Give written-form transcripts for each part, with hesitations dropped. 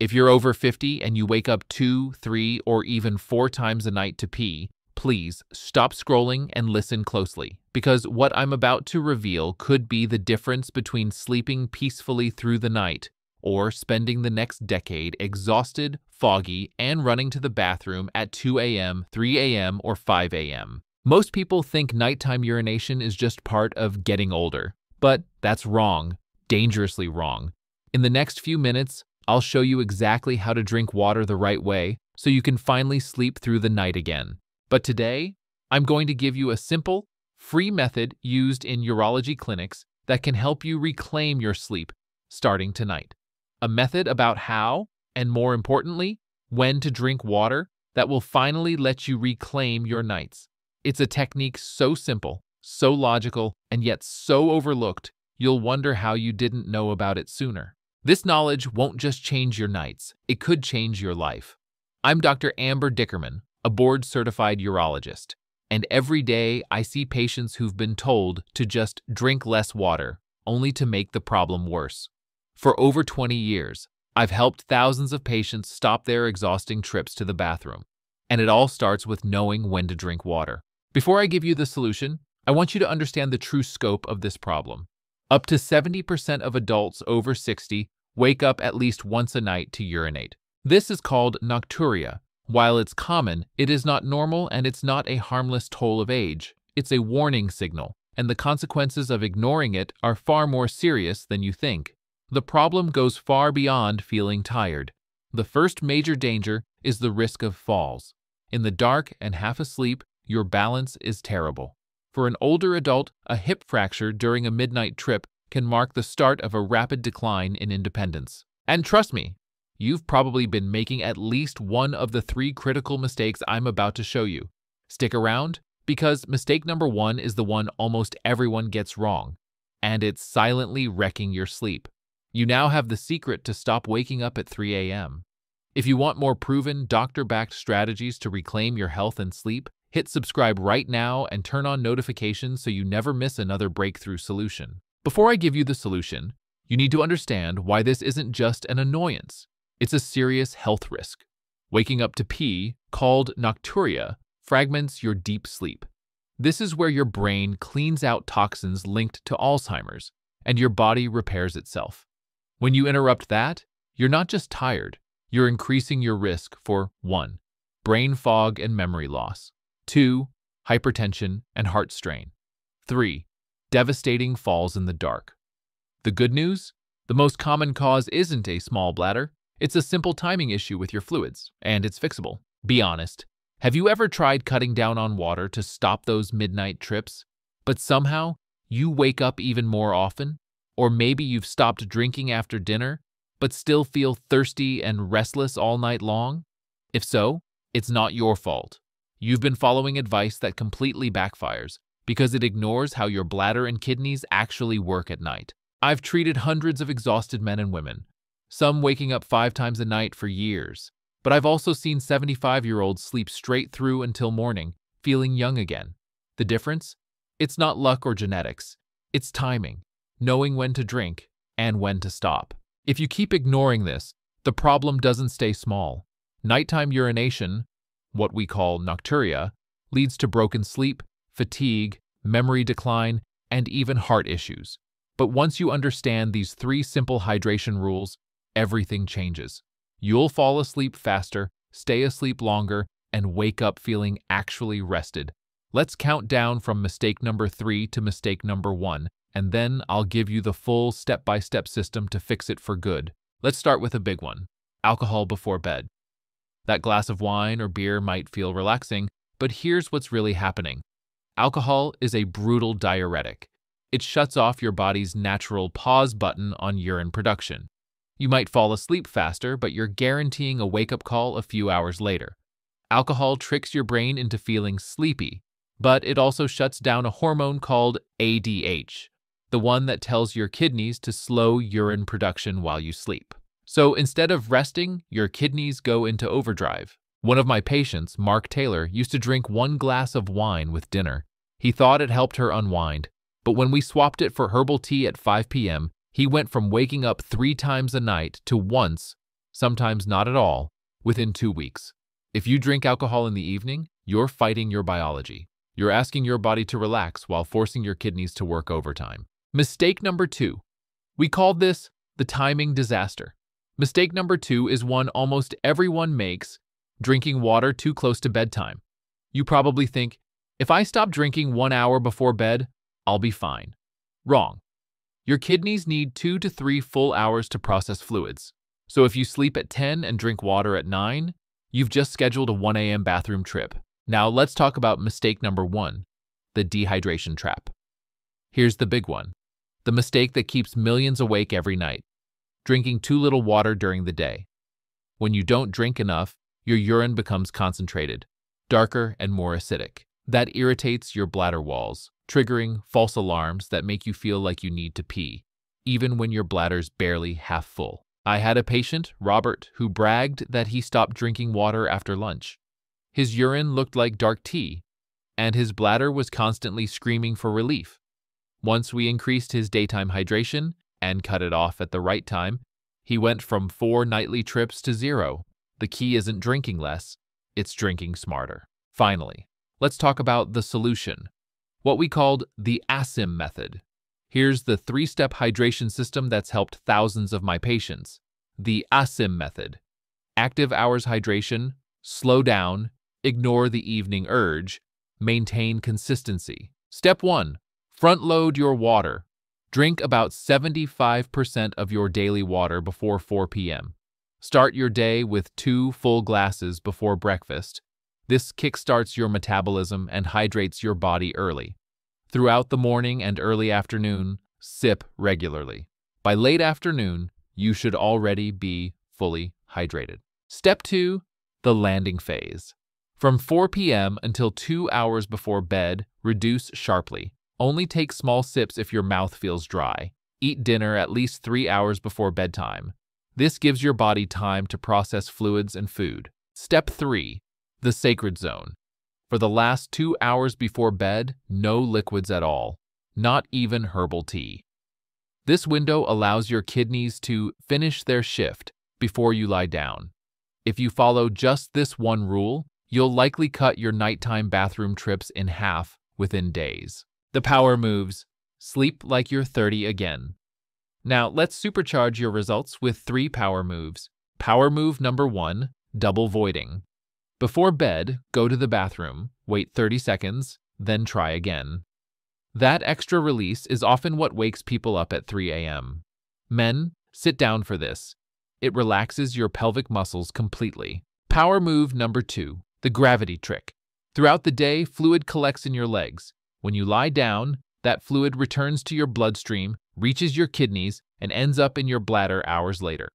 If you're over 50 and you wake up 2, 3, or even 4 times a night to pee, please stop scrolling and listen closely, because what I'm about to reveal could be the difference between sleeping peacefully through the night or spending the next decade exhausted, foggy, and running to the bathroom at 2 a.m., 3 a.m., or 5 a.m. Most people think nighttime urination is just part of getting older, but that's wrong, dangerously wrong. In the next few minutes, I'll show you exactly how to drink water the right way so you can finally sleep through the night again. But today, I'm going to give you a simple, free method used in urology clinics that can help you reclaim your sleep starting tonight. A method about how, and more importantly, when to drink water that will finally let you reclaim your nights. It's a technique so simple, so logical, and yet so overlooked, you'll wonder how you didn't know about it sooner. This knowledge won't just change your nights, it could change your life. I'm Dr. Amber Dickerman, a board-certified urologist, and every day I see patients who've been told to just drink less water, only to make the problem worse. For over 20 years, I've helped thousands of patients stop their exhausting trips to the bathroom, and it all starts with knowing when to drink water. Before I give you the solution, I want you to understand the true scope of this problem. Up to 70% of adults over 60 wake up at least once a night to urinate. This is called nocturia. While it's common, it is not normal and it's not a harmless toll of age. It's a warning signal, and the consequences of ignoring it are far more serious than you think. The problem goes far beyond feeling tired. The first major danger is the risk of falls. In the dark and half asleep, your balance is terrible. For an older adult, a hip fracture during a midnight trip can mark the start of a rapid decline in independence. And trust me, you've probably been making at least one of the 3 critical mistakes I'm about to show you. Stick around, because mistake number 1 is the one almost everyone gets wrong, and it's silently wrecking your sleep. You now have the secret to stop waking up at 3 a.m. If you want more proven, doctor-backed strategies to reclaim your health and sleep, hit subscribe right now and turn on notifications so you never miss another breakthrough solution. Before I give you the solution, you need to understand why this isn't just an annoyance. It's a serious health risk. Waking up to pee, called nocturia, fragments your deep sleep. This is where your brain cleans out toxins linked to Alzheimer's, and your body repairs itself. When you interrupt that, you're not just tired, you're increasing your risk for 1. Brain fog and memory loss. 2. Hypertension and heart strain. 3. Devastating falls in the dark. The good news? The most common cause isn't a small bladder. It's a simple timing issue with your fluids, and it's fixable. Be honest. Have you ever tried cutting down on water to stop those midnight trips, but somehow you wake up even more often? Or maybe you've stopped drinking after dinner, but still feel thirsty and restless all night long? If so, it's not your fault. You've been following advice that completely backfires because it ignores how your bladder and kidneys actually work at night. I've treated hundreds of exhausted men and women, some waking up 5 times a night for years. But I've also seen 75-year-olds sleep straight through until morning, feeling young again. The difference? It's not luck or genetics. It's timing, knowing when to drink and when to stop. If you keep ignoring this, the problem doesn't stay small. Nighttime urination, what we call nocturia, leads to broken sleep, fatigue, memory decline, and even heart issues. But once you understand these 3 simple hydration rules, everything changes. You'll fall asleep faster, stay asleep longer, and wake up feeling actually rested. Let's count down from mistake number 3 to mistake number 1, and then I'll give you the full step-by-step system to fix it for good. Let's start with a big one: alcohol before bed. That glass of wine or beer might feel relaxing, but here's what's really happening. Alcohol is a brutal diuretic. It shuts off your body's natural pause button on urine production. You might fall asleep faster, but you're guaranteeing a wake-up call a few hours later. Alcohol tricks your brain into feeling sleepy, but it also shuts down a hormone called ADH, the one that tells your kidneys to slow urine production while you sleep. So instead of resting, your kidneys go into overdrive. One of my patients, Mark Taylor, used to drink 1 glass of wine with dinner. He thought it helped her unwind, but when we swapped it for herbal tea at 5 p.m., he went from waking up 3 times a night to once sometimes not at all, within 2 weeks. If you drink alcohol in the evening, you're fighting your biology. You're asking your body to relax while forcing your kidneys to work overtime. Mistake number 2. We call this the timing disaster. Mistake number 2 is one almost everyone makes, drinking water too close to bedtime. You probably think, if I stop drinking 1 hour before bed, I'll be fine. Wrong. Your kidneys need 2 to 3 full hours to process fluids. So if you sleep at 10 and drink water at 9, you've just scheduled a 1 a.m. bathroom trip. Now let's talk about mistake number 1, the dehydration trap. Here's the big one, the mistake that keeps millions awake every night, drinking too little water during the day. When you don't drink enough, your urine becomes concentrated, darker and more acidic. That irritates your bladder walls, triggering false alarms that make you feel like you need to pee, even when your bladder's barely half full. I had a patient, Robert, who bragged that he stopped drinking water after lunch. His urine looked like dark tea, and his bladder was constantly screaming for relief. Once we increased his daytime hydration and cut it off at the right time, he went from 4 nightly trips to 0. The key isn't drinking less, it's drinking smarter. Finally, let's talk about the solution, what we called the ASSIM Method. Here's the 3-step hydration system that's helped thousands of my patients. The ASSIM Method. Active hours hydration, slow down, ignore the evening urge, maintain consistency. Step 1. Front load your water. Drink about 75% of your daily water before 4 p.m. Start your day with 2 full glasses before breakfast. This kickstarts your metabolism and hydrates your body early. Throughout the morning and early afternoon, sip regularly. By late afternoon, you should already be fully hydrated. Step 2, the landing phase. From 4 p.m. until 2 hours before bed, reduce sharply. Only take small sips if your mouth feels dry. Eat dinner at least 3 hours before bedtime. This gives your body time to process fluids and food. Step 3, the sacred zone. For the last 2 hours before bed, no liquids at all, not even herbal tea. This window allows your kidneys to finish their shift before you lie down. If you follow just this one rule, you'll likely cut your nighttime bathroom trips in half within days. The power moves. Sleep like you're 30 again. Now let's supercharge your results with 3 power moves. Power move number 1, double voiding. Before bed, go to the bathroom, wait 30 seconds, then try again. That extra release is often what wakes people up at 3 a.m. Men, sit down for this. It relaxes your pelvic muscles completely. Power move number 2, the gravity trick. Throughout the day, fluid collects in your legs. When you lie down, that fluid returns to your bloodstream, reaches your kidneys, and ends up in your bladder hours later.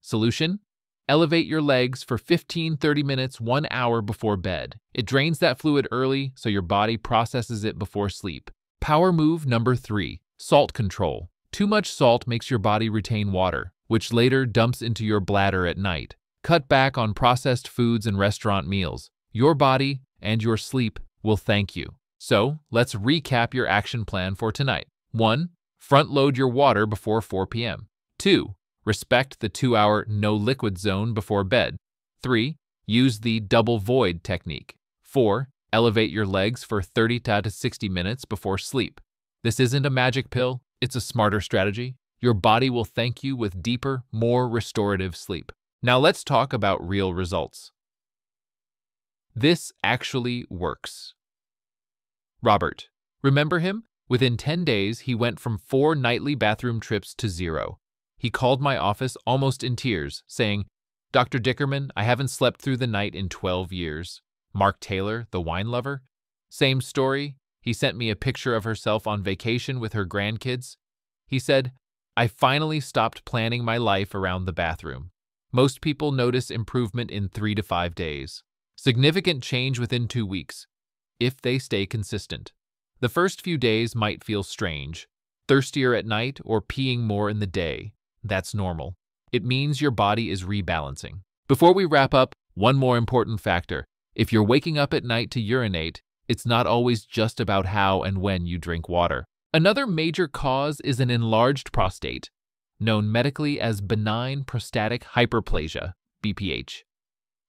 Solution? Elevate your legs for 15–30 minutes 1 hour before bed. It drains that fluid early so your body processes it before sleep. Power move number 3, salt control. Too much salt makes your body retain water, which later dumps into your bladder at night. Cut back on processed foods and restaurant meals. Your body and your sleep will thank you. So, let's recap your action plan for tonight. 1. Front load your water before 4 p.m. 2. Respect the 2-hour no-liquid zone before bed. 3. Use the double void technique. 4. Elevate your legs for 30 to 60 minutes before sleep. This isn't a magic pill, it's a smarter strategy. Your body will thank you with deeper, more restorative sleep. Now let's talk about real results. This actually works. Robert, remember him? Within 10 days, he went from 4 nightly bathroom trips to 0. He called my office almost in tears, saying, "Dr. Dickerman, I haven't slept through the night in 12 years. Mark Taylor, the wine lover? Same story. He sent me a picture of herself on vacation with her grandkids. He said, I finally stopped planning my life around the bathroom. Most people notice improvement in 3 to 5 days. Significant change within 2 weeks, if they stay consistent. The first few days might feel strange, thirstier at night or peeing more in the day. That's normal. It means your body is rebalancing." Before we wrap up, one more important factor. If you're waking up at night to urinate, it's not always just about how and when you drink water. Another major cause is an enlarged prostate. known medically as benign prostatic hyperplasia, BPH.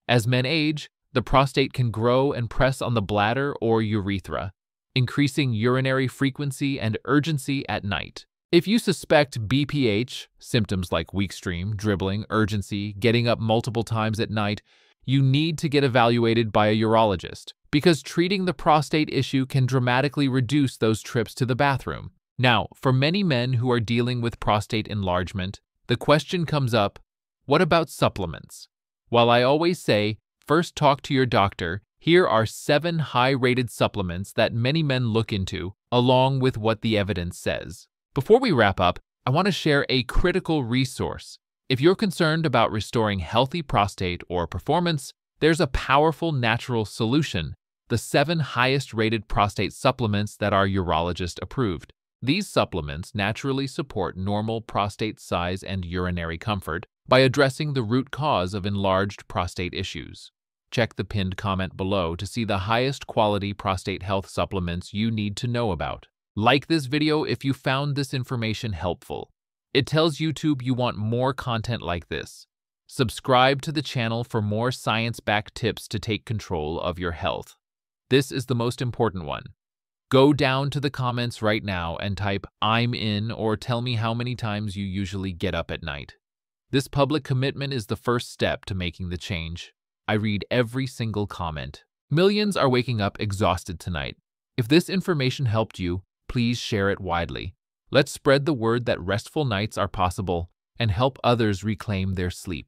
As men age, the prostate can grow and press on the bladder or urethra, increasing urinary frequency and urgency at night. If you suspect BPH, symptoms like weak stream, dribbling, urgency, getting up multiple times at night, you need to get evaluated by a urologist, because treating the prostate issue can dramatically reduce those trips to the bathroom. Now, for many men who are dealing with prostate enlargement, the question comes up, what about supplements? While I always say, first talk to your doctor, here are 7 high-rated supplements that many men look into, along with what the evidence says. Before we wrap up, I want to share a critical resource. If you're concerned about restoring healthy prostate or performance, there's a powerful natural solution, the 7 highest-rated prostate supplements that are urologist-approved. These supplements naturally support normal prostate size and urinary comfort by addressing the root cause of enlarged prostate issues. Check the pinned comment below to see the highest quality prostate health supplements you need to know about. Like this video if you found this information helpful. It tells YouTube you want more content like this. Subscribe to the channel for more science-backed tips to take control of your health. This is the most important one. Go down to the comments right now and type "I'm in" or tell me how many times you usually get up at night. This public commitment is the first step to making the change. I read every single comment. Millions are waking up exhausted tonight. If this information helped you, please share it widely. Let's spread the word that restful nights are possible and help others reclaim their sleep.